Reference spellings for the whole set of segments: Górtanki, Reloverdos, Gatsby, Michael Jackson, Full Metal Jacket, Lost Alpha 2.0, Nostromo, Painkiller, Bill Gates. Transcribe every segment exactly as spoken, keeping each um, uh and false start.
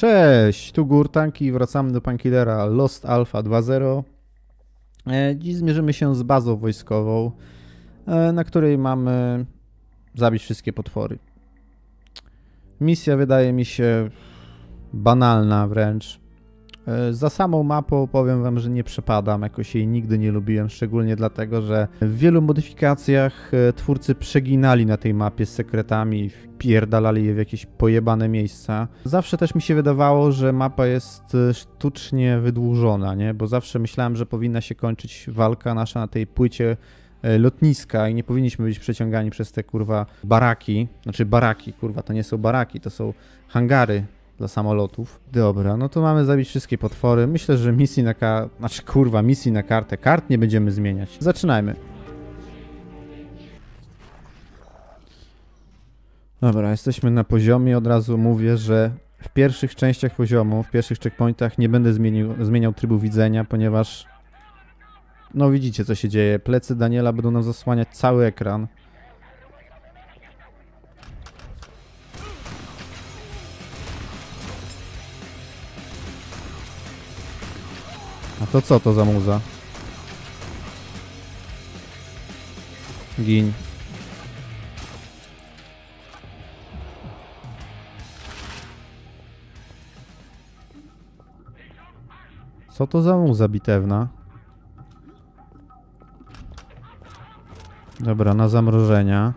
Cześć, tu Górtanki i wracamy do Painkillera Lost Alpha dwa zero. Dziś zmierzymy się z bazą wojskową, na której mamy zabić wszystkie potwory. Misja wydaje mi się banalna wręcz. Za samą mapą powiem wam, że nie przepadam, jakoś jej nigdy nie lubiłem, szczególnie dlatego, że w wielu modyfikacjach twórcy przeginali na tej mapie z sekretami i wpierdalali je w jakieś pojebane miejsca. Zawsze też mi się wydawało, że mapa jest sztucznie wydłużona, nie? Bo zawsze myślałem, że powinna się kończyć walka nasza na tej płycie lotniska i nie powinniśmy być przeciągani przez te kurwa baraki, znaczy baraki, kurwa, to nie są baraki, to są hangary dla samolotów. Dobra, no to mamy zabić wszystkie potwory. Myślę, że misji na ka... Znaczy, kurwa, misji na kartę. Kart nie będziemy zmieniać. Zaczynajmy. Dobra, jesteśmy na poziomie. Od razu mówię, że w pierwszych częściach poziomu, w pierwszych checkpointach nie będę zmienił, zmieniał trybu widzenia, ponieważ... No widzicie, co się dzieje. Plecy Daniela będą nam zasłaniać cały ekran. A to co to za muza? Gin. Co to za muza bitewna? Dobra, na zamrożenia.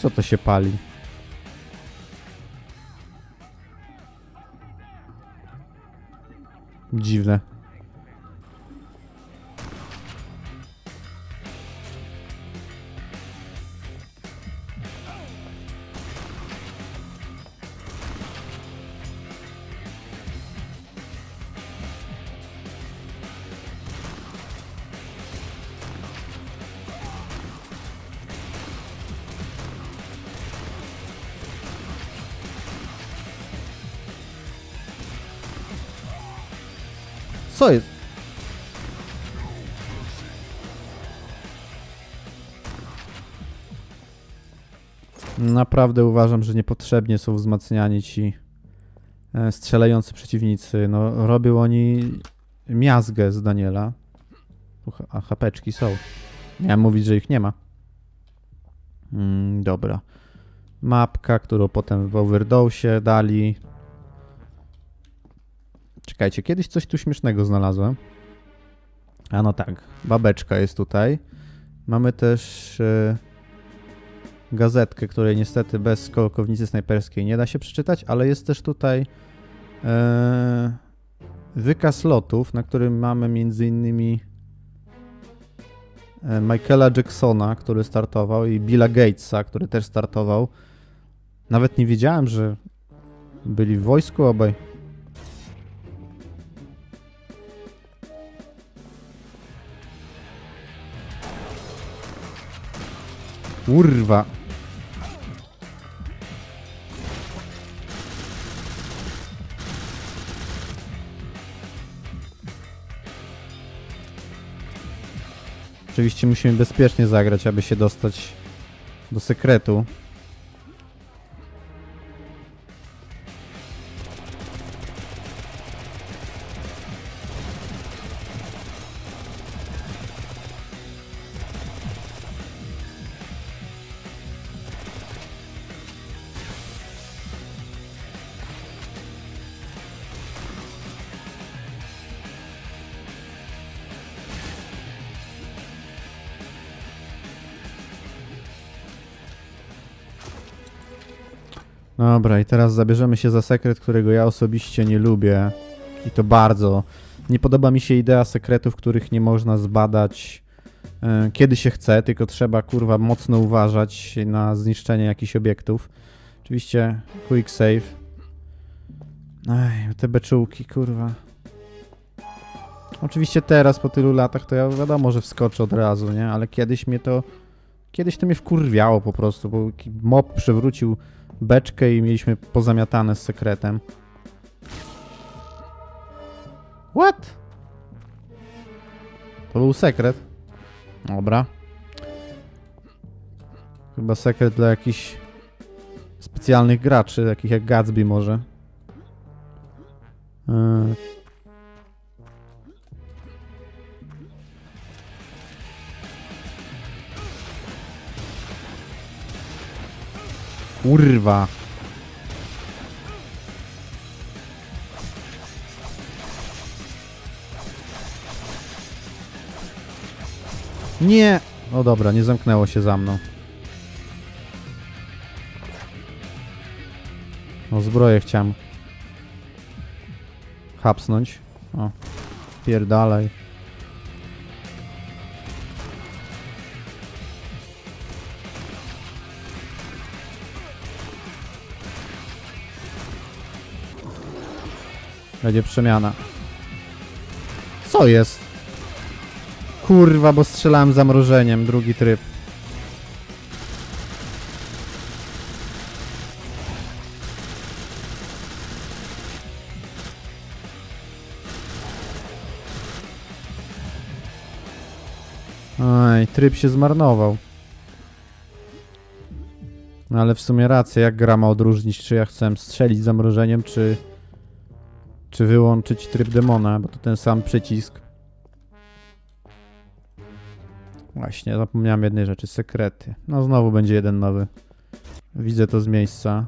Co to się pali? Dziwne. Co jest? Naprawdę uważam, że niepotrzebnie są wzmacniani ci strzelający przeciwnicy. No, robią oni miazgę z Daniela. A chapeczki są. Miałem mówić, że ich nie ma. Mm, dobra. Mapka, którą potem w Overdosie dali. Czekajcie, kiedyś coś tu śmiesznego znalazłem. A no tak, babeczka jest tutaj. Mamy też yy, gazetkę, której niestety bez kolokownicy snajperskiej nie da się przeczytać, ale jest też tutaj yy, wykaz lotów, na którym mamy między innymi Michaela Jacksona, który startował, i Billa Gatesa, który też startował. Nawet nie wiedziałem, że byli w wojsku obaj. Kurwa. Oczywiście musimy bezpiecznie zagrać, aby się dostać do sekretu. Dobra, i teraz zabierzemy się za sekret, którego ja osobiście nie lubię. I to bardzo. Nie podoba mi się idea sekretów, których nie można zbadać yy, kiedy się chce, tylko trzeba, kurwa, mocno uważać na zniszczenie jakichś obiektów. Oczywiście quick save. Ej, te beczułki, kurwa. Oczywiście teraz, po tylu latach, to ja wiadomo, że wskoczę od razu, nie? Ale kiedyś mnie to... Kiedyś to mnie wkurwiało po prostu, bo mob przewrócił beczkę i mieliśmy pozamiatane z sekretem. What? To był sekret. Dobra. Chyba sekret dla jakichś specjalnych graczy, takich jak Gatsby może. Yy. Kurwa. Nie! No dobra, nie zamknęło się za mną. No zbroję chciałem hapsnąć. O, pierdalaj. Będzie przemiana. Co jest? Kurwa, bo strzelałem zamrożeniem, drugi tryb. Oj, tryb się zmarnował. No ale w sumie racja, jak gra ma odróżnić, czy ja chcę strzelić zamrożeniem, czy... Czy wyłączyć tryb demona, bo to ten sam przycisk. Właśnie, zapomniałem jednej rzeczy, sekrety. No znowu będzie jeden nowy. Widzę to z miejsca.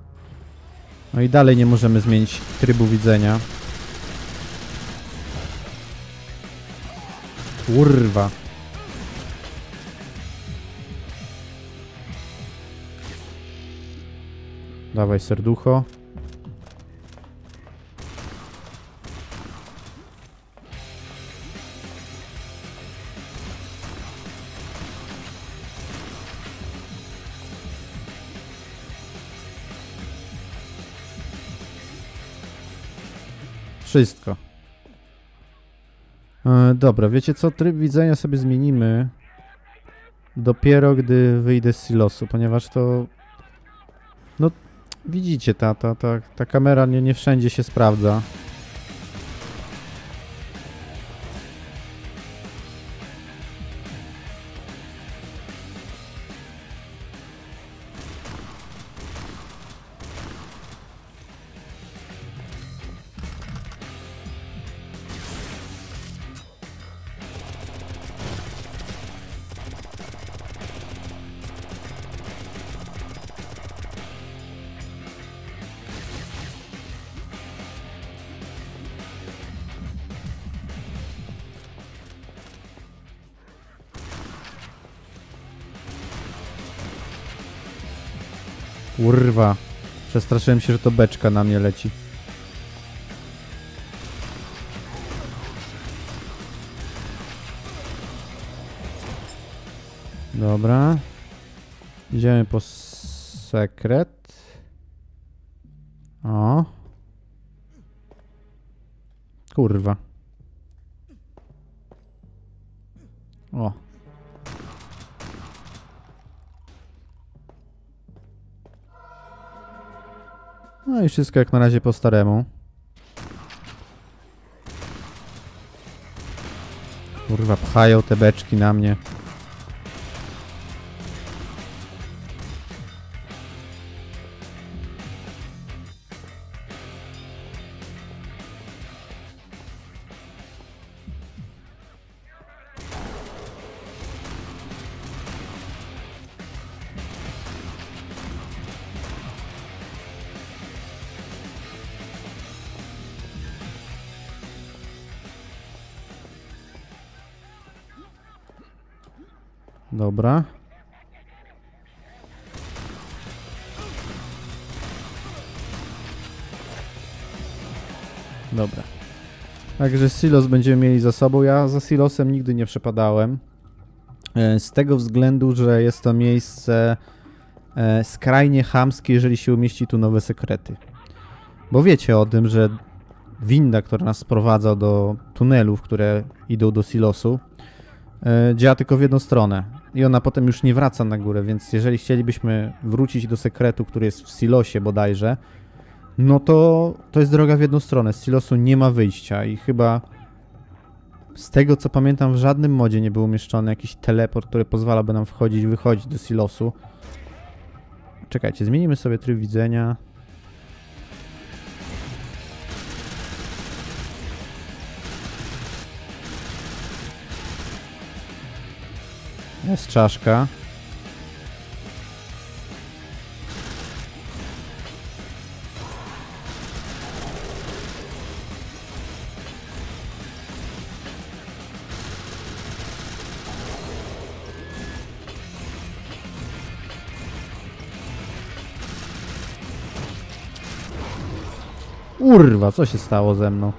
No i dalej nie możemy zmienić trybu widzenia. Kurwa. Dawaj serducho. Wszystko. E, dobra, wiecie co? Tryb widzenia sobie zmienimy dopiero, gdy wyjdę z silosu, ponieważ to... No, widzicie, ta, ta, ta, ta kamera nie, nie wszędzie się sprawdza. Kurwa, przestraszyłem się, że to beczka na mnie leci. Dobra. Idziemy po sekret. O. Kurwa. O. No i wszystko jak na razie po staremu. Kurwa, pchają te beczki na mnie. Dobra. Dobra. Także silos będziemy mieli za sobą. Ja za silosem nigdy nie przepadałem. Z tego względu, że jest to miejsce skrajnie chamskie, jeżeli się umieści tu nowe sekrety. Bo wiecie o tym, że winda, która nas sprowadza do tunelów, które idą do silosu, działa tylko w jedną stronę i ona potem już nie wraca na górę, więc jeżeli chcielibyśmy wrócić do sekretu, który jest w silosie bodajże, no to to jest droga w jedną stronę, z silosu nie ma wyjścia i chyba Z tego co pamiętam, w żadnym modzie nie był umieszczony jakiś teleport, który pozwalałby nam wchodzić i wychodzić do silosu. Czekajcie, zmienimy sobie tryb widzenia. Jest czaszka. Kurwa, co się stało ze mną?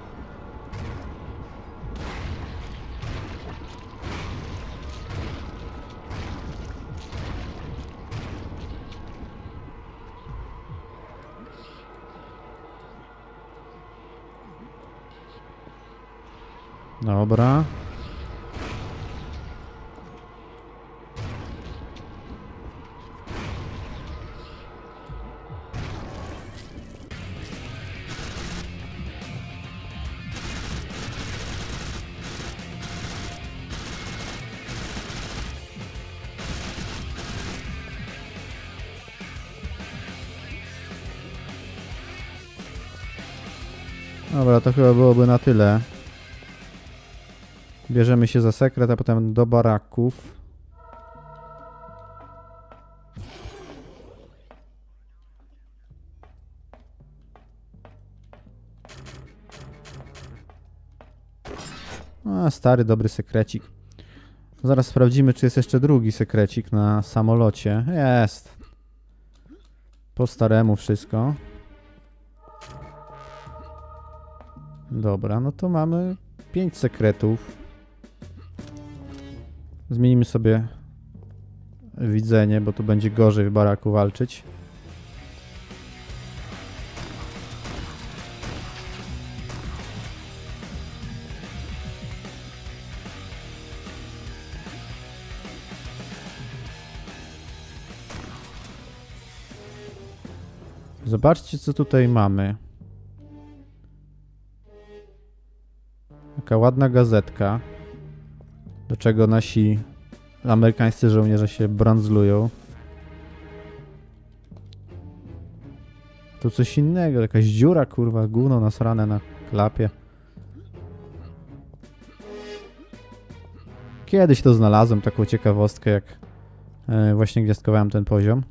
Dobra. Dobra, to chyba byłoby na tyle. Bierzemy się za sekret, a potem do baraków. A, stary, dobry sekrecik. Zaraz sprawdzimy, czy jest jeszcze drugi sekrecik na samolocie. Jest. Po staremu wszystko. Dobra, no to mamy pięć sekretów. Zmienimy sobie widzenie, bo tu będzie gorzej w baraku walczyć. Zobaczcie, co tutaj mamy. Taka ładna gazetka, do czego nasi amerykańscy żołnierze się brandzlują. Tu coś innego, jakaś dziura, kurwa, gówno nasrane na klapie. Kiedyś to znalazłem, taką ciekawostkę, jak właśnie gwiazdkowałem ten poziom.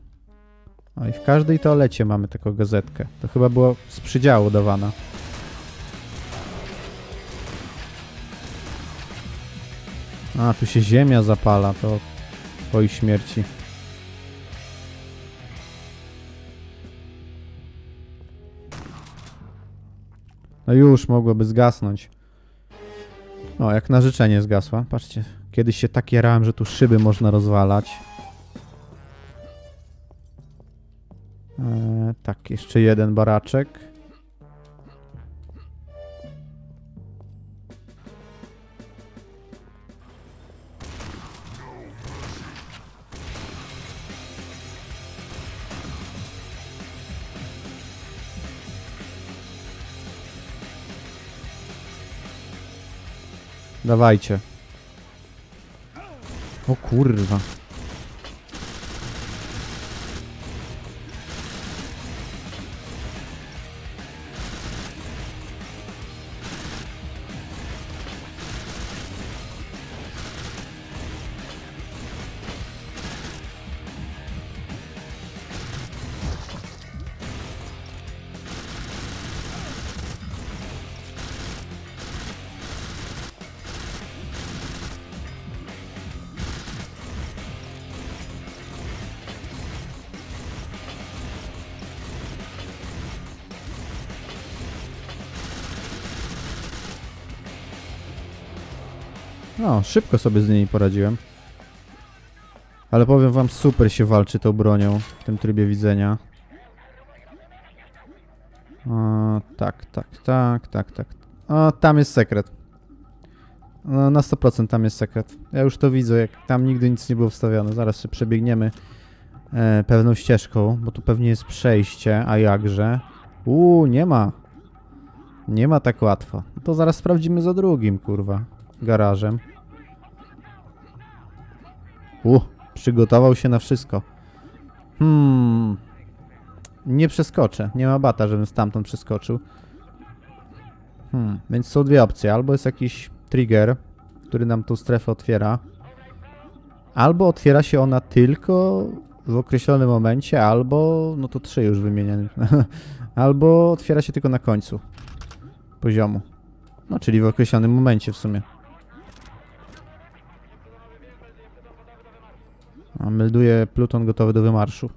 No i w każdej toalecie mamy taką gazetkę. To chyba było z przydziału dawana. A, tu się ziemia zapala, to po ich śmierci. No już, mogłoby zgasnąć. O, jak na życzenie zgasła. Patrzcie, kiedyś się tak jarałem, że tu szyby można rozwalać. Eee, tak, jeszcze jeden baraczek. Dawajcie. O kurwa. No, szybko sobie z nimi poradziłem. Ale powiem wam, super się walczy tą bronią w tym trybie widzenia. O, tak, tak, tak, tak, tak. O, tam jest sekret. No, na sto procent tam jest sekret. Ja już to widzę, jak tam nigdy nic nie było wstawione. Zaraz się przebiegniemy e, pewną ścieżką, bo tu pewnie jest przejście, a jakże. Uuu, nie ma. Nie ma tak łatwo. No to zaraz sprawdzimy za drugim, kurwa. garażem. U, przygotował się na wszystko. Hmm. Nie przeskoczę. Nie ma bata, żebym stamtąd przeskoczył. Hmm. Więc są dwie opcje. Albo jest jakiś trigger, który nam tą strefę otwiera. Albo otwiera się ona tylko w określonym momencie, albo... No to trzy już wymieniane. Albo otwiera się tylko na końcu poziomu. No, czyli w określonym momencie w sumie. A melduje pluton gotowy do wymarszu.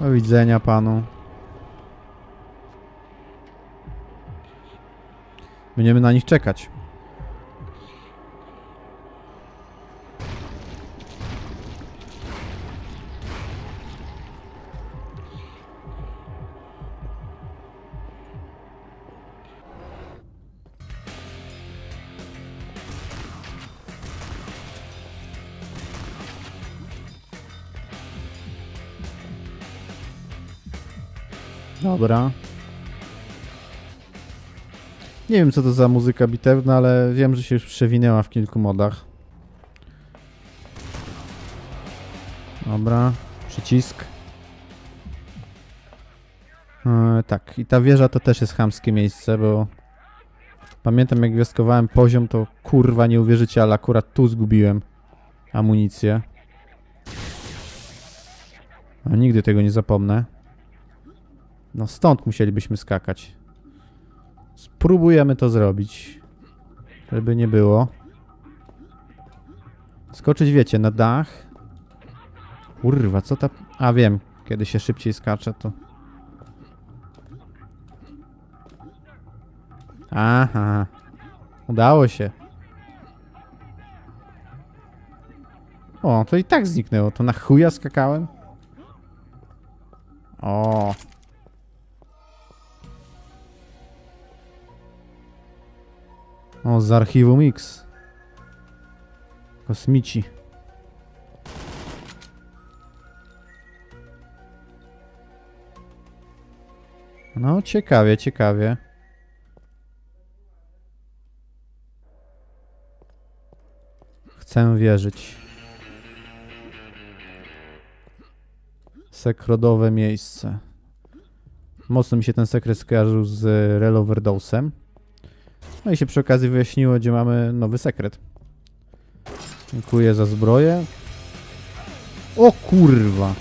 Do widzenia panu. Będziemy na nich czekać. Dobra. Nie wiem, co to za muzyka bitewna, ale wiem, że się już przewinęła w kilku modach. Dobra. Przycisk. E, tak. I ta wieża to też jest chamskie miejsce, bo... Pamiętam, jak gwiazdkowałem poziom, to kurwa nie uwierzycie, ale akurat tu zgubiłem amunicję. A nigdy tego nie zapomnę. No stąd musielibyśmy skakać. Spróbujemy to zrobić. Żeby nie było. Skoczyć, wiecie, na dach. Kurwa, co ta... A, wiem. Kiedy się szybciej skacze, to... Aha. Udało się. O, to i tak zniknęło. To na chuja skakałem? O... O, z archiwum X. Kosmici. No, ciekawie, ciekawie. Chcę wierzyć. Sekrodowe miejsce. Mocno mi się ten sekret skojarzył z Reloverdosem. No i się przy okazji wyjaśniło, gdzie mamy nowy sekret. Dziękuję za zbroję. O kurwa!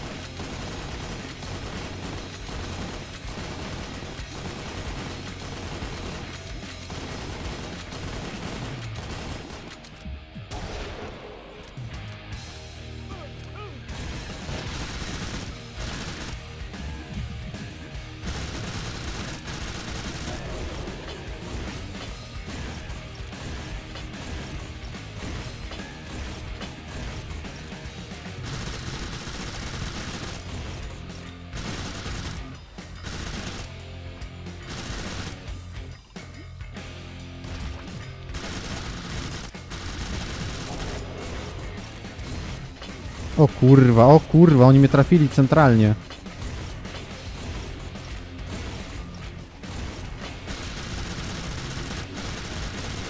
O kurwa, o kurwa, oni mnie trafili centralnie.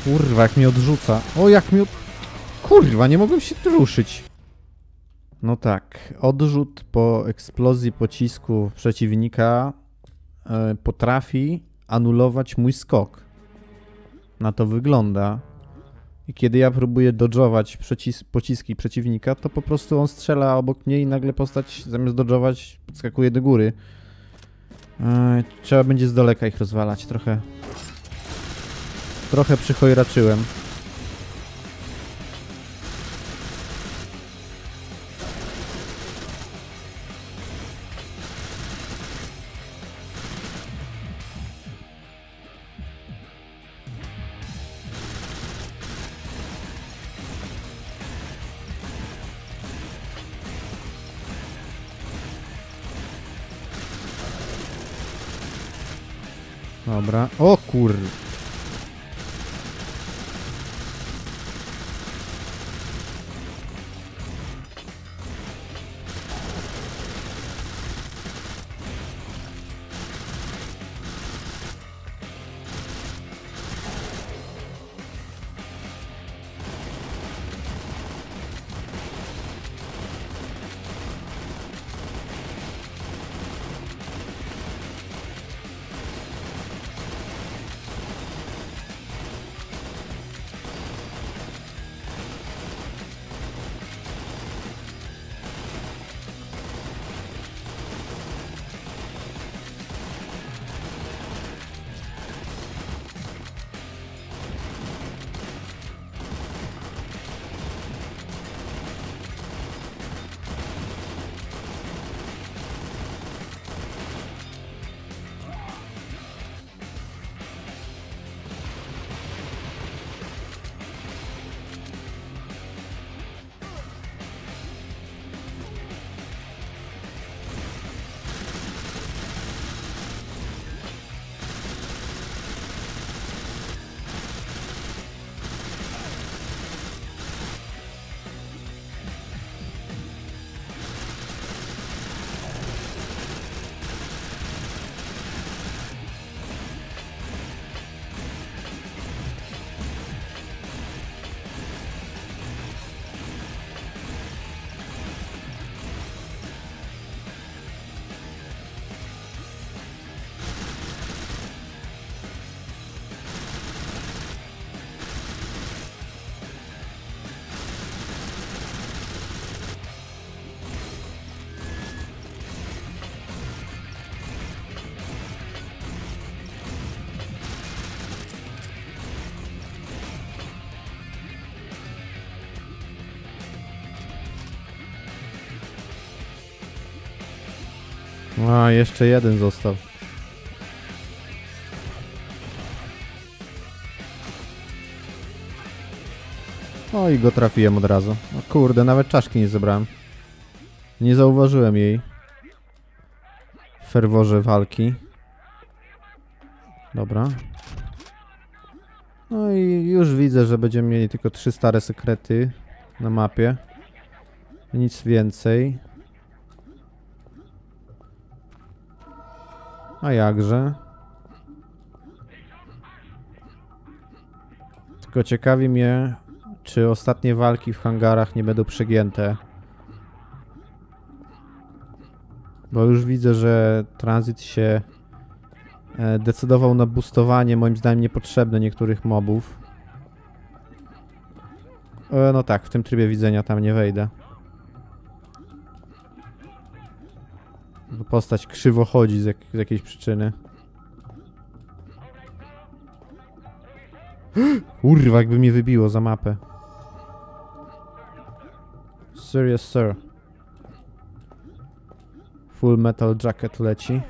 Kurwa, jak mnie odrzuca. O, jak mnie... Od... Kurwa, nie mogłem się ruszyć. No tak, odrzut po eksplozji pocisku przeciwnika yy, potrafi anulować mój skok. Na to wygląda. I kiedy ja próbuję dodżować pociski przeciwnika, to po prostu on strzela obok mnie i nagle postać, zamiast dodżować, podskakuje do góry. Eee, trzeba będzie z daleka ich rozwalać. Trochę... Trochę przychojraczyłem. Dobra. O kur... A, jeszcze jeden został. O, i go trafiłem od razu. O kurde, nawet czaszki nie zebrałem. Nie zauważyłem jej w ferworze walki. Dobra. No i już widzę, że będziemy mieli tylko trzy stare sekrety na mapie. Nic więcej. A jakże? Tylko ciekawi mnie, czy ostatnie walki w hangarach nie będą przegięte. Bo już widzę, że tranzyt się decydował na boostowanie, moim zdaniem niepotrzebne, niektórych mobów. E, no tak, w tym trybie widzenia tam nie wejdę. Postać krzywo chodzi z, jak z jakiejś przyczyny. Kurwa, jakby mnie wybiło za mapę. Serious sir. Full Metal Jacket leci.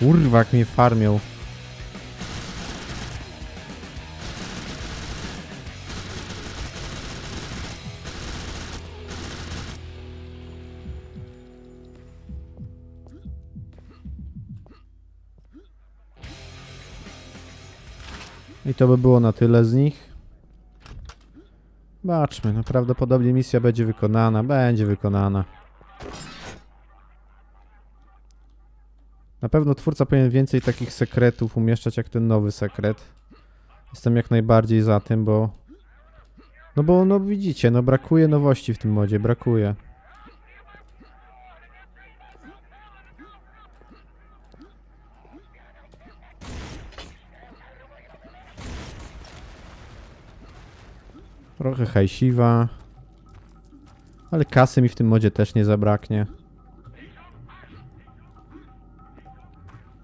Kurwa, jak mnie farmią. I to by było na tyle z nich. Baczmy, no prawdopodobnie misja będzie wykonana, będzie wykonana. Na pewno twórca powinien więcej takich sekretów umieszczać jak ten nowy sekret. Jestem jak najbardziej za tym, bo... No bo, no widzicie, no brakuje nowości w tym modzie, brakuje. Trochę hajsiwa. Ale kasy mi w tym modzie też nie zabraknie.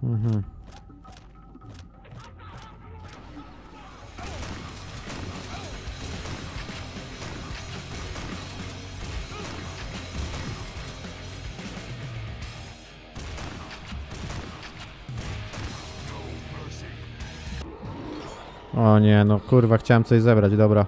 Mhm. O nie, no kurwa, chciałem coś zebrać, dobra.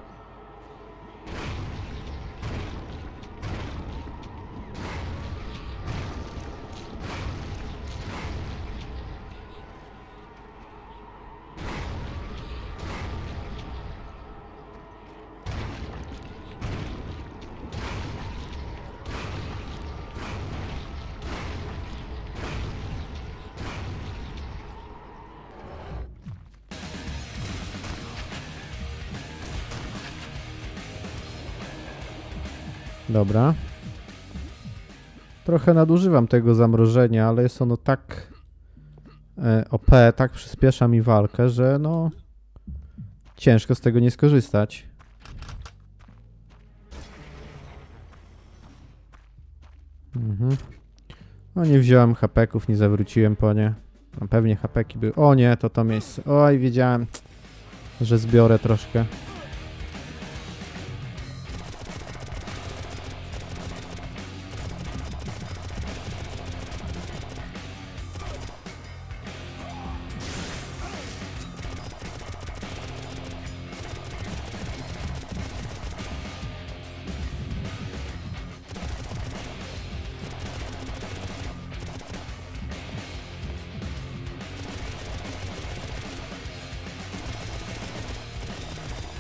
Dobra. Trochę nadużywam tego zamrożenia, ale jest ono tak O P, tak przyspiesza mi walkę, że no ciężko z tego nie skorzystać. Mhm. No nie wziąłem hapeków, nie zawróciłem po nie. No, pewnie hapeki były. O nie, to to miejsce. Oj, wiedziałem, że zbiorę troszkę.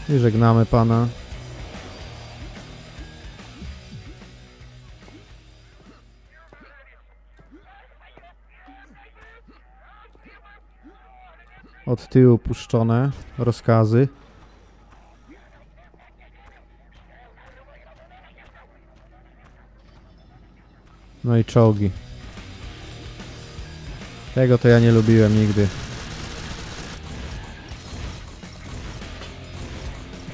I żegnamy pana. Od tyłu puszczone rozkazy. No i czołgi. Tego to ja nie lubiłem nigdy.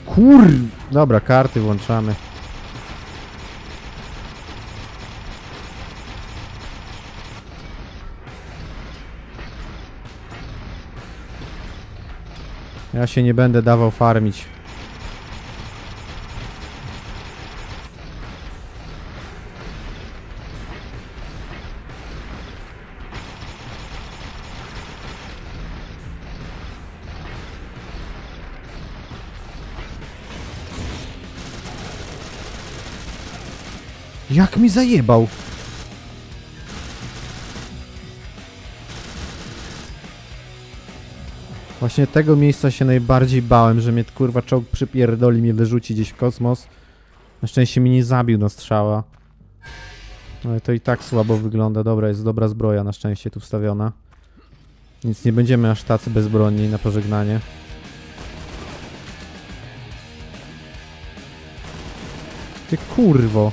Kur... Dobra, karty włączamy. Ja się nie będę dawał farmić. Jak mi zajebał! Właśnie tego miejsca się najbardziej bałem, że mnie kurwa czołg przypierdoli, mnie wyrzuci gdzieś w kosmos. Na szczęście mnie nie zabił na strzała. Ale to i tak słabo wygląda. Dobra, jest dobra zbroja na szczęście tu wstawiona. Więc nie będziemy aż tacy bezbronni na pożegnanie. Ty kurwo!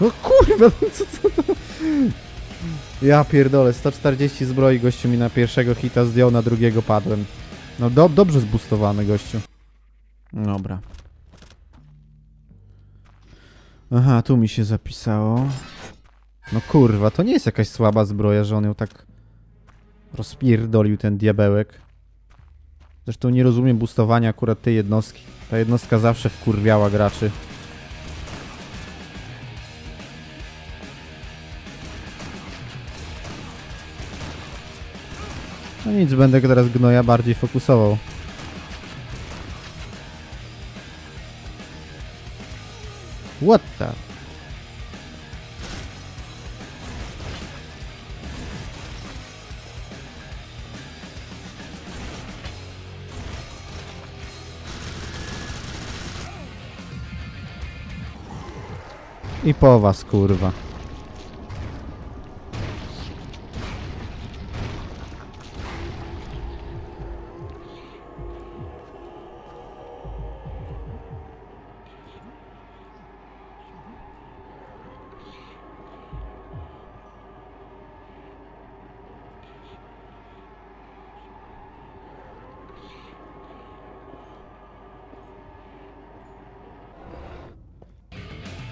O kurwa, co, co to? Ja pierdolę, sto czterdzieści zbroi gościu mi na pierwszego hita zdjął, na drugiego padłem. No do, dobrze zbustowany gościu. Dobra. Aha, tu mi się zapisało. No kurwa, to nie jest jakaś słaba zbroja, że on ją tak rozpierdolił, ten diabełek. Zresztą nie rozumiem bustowania akurat tej jednostki. Ta jednostka zawsze wkurwiała graczy. No nic, będę teraz gnoja bardziej fokusował. What the? I po was, kurwa.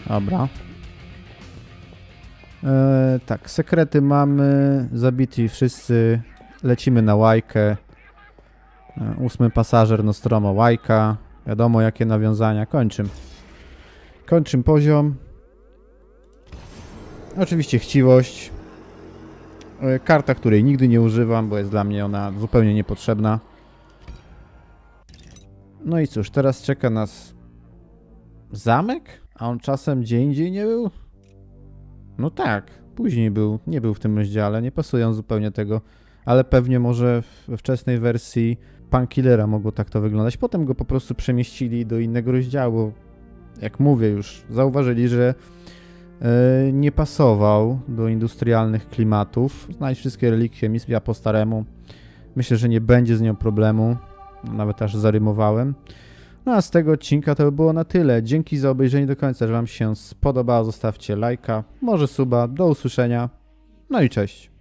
Dobra. Eee, tak, sekrety mamy, zabici wszyscy, lecimy na łajkę. Eee, ósmy pasażer Nostromo łajka, wiadomo jakie nawiązania, kończymy. Kończymy poziom. Oczywiście chciwość. Karta, której nigdy nie używam, bo jest dla mnie ona zupełnie niepotrzebna. No i cóż, teraz czeka nas zamek? A on czasem gdzie indziej nie był? No tak, później był, nie był w tym rozdziale, nie pasują zupełnie tego, ale pewnie może we wczesnej wersji Painkillera mogło tak to wyglądać. Potem go po prostu przemieścili do innego rozdziału. Jak mówię już, zauważyli, że yy, nie pasował do industrialnych klimatów. Znajdź wszystkie relikwie misja po staremu. Myślę, że nie będzie z nią problemu. Nawet aż zarymowałem. No a z tego odcinka to by było na tyle. Dzięki za obejrzenie do końca, że wam się spodobało. Zostawcie lajka, może suba, do usłyszenia. No i cześć.